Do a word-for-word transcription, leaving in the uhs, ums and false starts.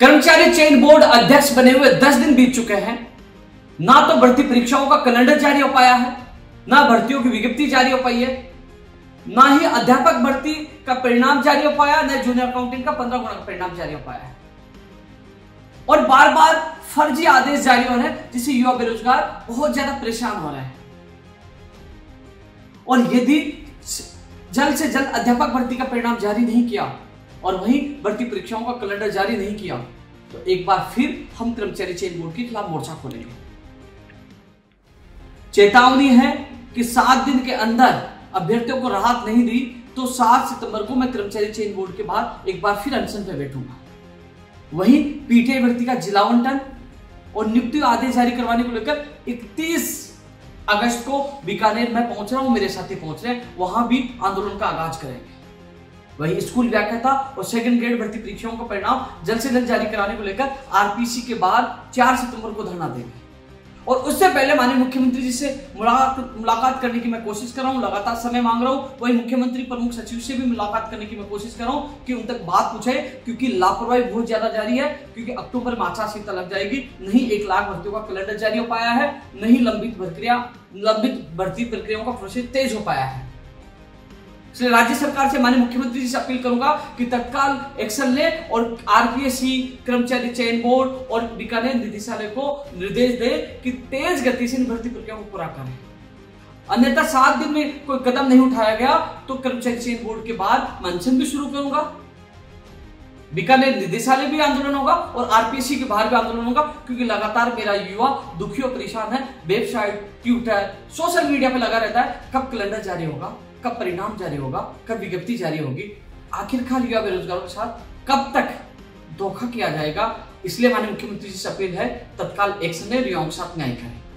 कर्मचारी चयन बोर्ड अध्यक्ष बने हुए दस दिन बीत चुके हैं, ना तो भर्ती परीक्षाओं का कैलेंडर जारी हो पाया है, ना भर्तियों की विज्ञप्ति जारी हो पाई है, ना ही अध्यापक भर्ती का परिणाम जारी हो पाया, ना जूनियर अकाउंटेंट का पंद्रह गुना का परिणाम जारी हो पाया है। और बार बार फर्जी आदेश जारी हो रहे हैं, जिससे युवा बेरोजगार बहुत ज्यादा परेशान हो रहे हैं। और यदि जल्द से जल्द अध्यापक भर्ती का परिणाम जारी नहीं किया और वहीं भर्ती परीक्षाओं का कैलेंडर जारी नहीं किया तो एक बार फिर हम कर्मचारी चयन बोर्ड के खिलाफ मोर्चा खोलेंगे। चेतावनी है कि सात दिन के अंदर अभ्यर्थियों को राहत नहीं दी तो सात सितंबर को मैं कर्मचारी चयन बोर्ड के बाहर एक बार फिर अनशन पर बैठूंगा। वहीं पीटीआई भर्ती का जिला आवंटन और नियुक्ति आदेश जारी करवाने को लेकर इकतीस अगस्त को बीकानेर में पहुंच रहा हूं, मेरे साथी पहुंच रहे हैं, वहां भी आंदोलन का आगाज करेंगे। वहीं स्कूल व्याख्याता और सेकंड ग्रेड भर्ती परीक्षाओं का परिणाम जल्द से जल्द जारी कराने को लेकर आरपीसी के बाद चार सितंबर को धरना देंगे। और उससे पहले माननीय मुख्यमंत्री जी से मुलाकात करने की मैं कोशिश कर रहा हूं, लगातार समय मांग रहा हूं। वहीं मुख्यमंत्री प्रमुख सचिव से भी मुलाकात करने की मैं कोशिश कर रहा हूं कि उन तक बात पूछे, क्योंकि लापरवाही बहुत ज्यादा जारी है, क्योंकि अक्टूबर में आचारसंहिता लग जाएगी, नहीं एक लाख भर्तियों का कैलेंडर जारी हो पाया है, नहीं लंबित प्रक्रिया लंबित भर्ती प्रक्रियाओं का प्रोसेस तेज हो पाया है। इसलिए राज्य सरकार से माननीय मुख्यमंत्री जी से अपील करूंगा कि तत्काल एक्शन ले और आरपीएससी, कर्मचारी चयन बोर्ड और बीकानेर निदेशालय को निर्देश दे कि तेज गति से इन भर्ती प्रक्रिया को पूरा करें। अन्यथा सात दिन में कोई कदम नहीं उठाया गया तो कर्मचारी चयन बोर्ड के बाद अनशन भी शुरू करूंगा, बीकानेर निदेशालय भी आंदोलन होगा और आरपीएससी के बाहर भी आंदोलन होगा, क्योंकि लगातार मेरा युवा दुखी और परेशान है। वेबसाइट, ट्विटर, सोशल मीडिया पर लगा रहता है, कब कैलेंडर जारी होगा, कब परिणाम जारी होगा, कब विज्ञप्ति जारी होगी। आखिरकार युवा बेरोजगारों के साथ कब तक धोखा किया जाएगा? इसलिए माननीय मुख्यमंत्री जी से अपील है, तत्काल एक्शन ले, युवाओं के साथ न्याय करें।